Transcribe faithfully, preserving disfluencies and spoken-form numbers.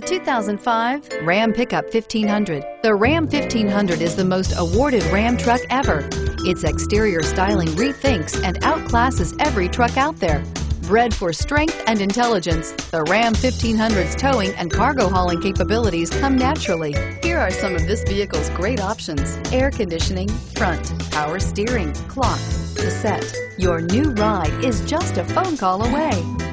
The two thousand five Ram Pickup fifteen hundred. The Ram fifteen hundred is the most awarded Ram truck ever. Its exterior styling rethinks and outclasses every truck out there. Bred for strength and intelligence, the Ram fifteen hundred's towing and cargo hauling capabilities come naturally. Here are some of this vehicle's great options: air conditioning, front, power steering, clock, cassette. Your new ride is just a phone call away.